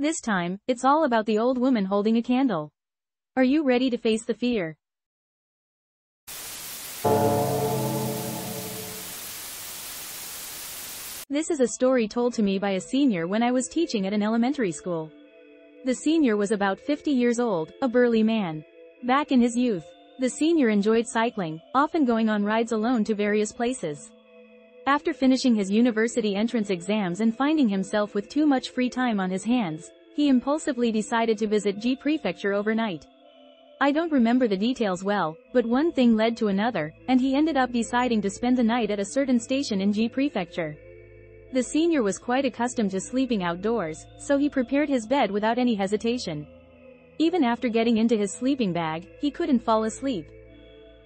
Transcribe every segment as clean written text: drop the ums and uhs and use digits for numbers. This time, it's all about the old woman holding a candle. Are you ready to face the fear? This is a story told to me by a senior when I was teaching at an elementary school. The senior was about 50 years old, a burly man. Back in his youth, the senior enjoyed cycling, often going on rides alone to various places. After finishing his university entrance exams and finding himself with too much free time on his hands, he impulsively decided to visit G Prefecture overnight. I don't remember the details well, but one thing led to another, and he ended up deciding to spend the night at a certain station in G Prefecture. The senior was quite accustomed to sleeping outdoors, so he prepared his bed without any hesitation. Even after getting into his sleeping bag, he couldn't fall asleep.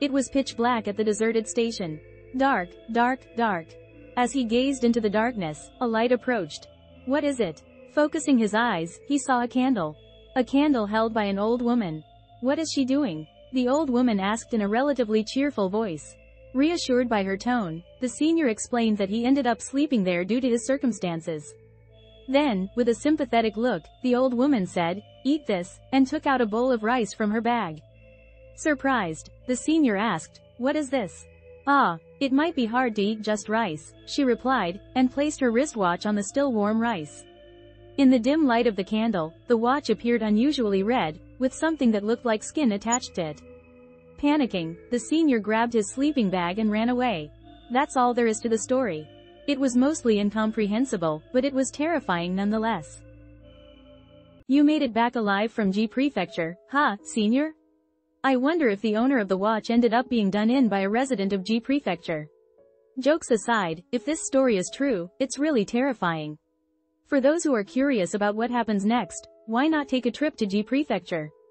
It was pitch black at the deserted station. Dark, dark, dark. As he gazed into the darkness, a light approached. What is it? Focusing his eyes, he saw a candle. A candle held by an old woman. What is she doing? The old woman asked in a relatively cheerful voice. Reassured by her tone, the senior explained that he ended up sleeping there due to his circumstances. Then, with a sympathetic look, the old woman said, "Eat this," and took out a bowl of rice from her bag. Surprised, the senior asked, "What is this?" "Ah, it might be hard to eat just rice," she replied, and placed her wristwatch on the still warm rice. In the dim light of the candle, the watch appeared unusually red, with something that looked like skin attached to it. Panicking, the senior grabbed his sleeping bag and ran away. That's all there is to the story. It was mostly incomprehensible, but it was terrifying nonetheless. You made it back alive from G Prefecture, huh, senior? I wonder if the owner of the watch ended up being done in by a resident of G Prefecture. Jokes aside, if this story is true, it's really terrifying. For those who are curious about what happens next, why not take a trip to G Prefecture?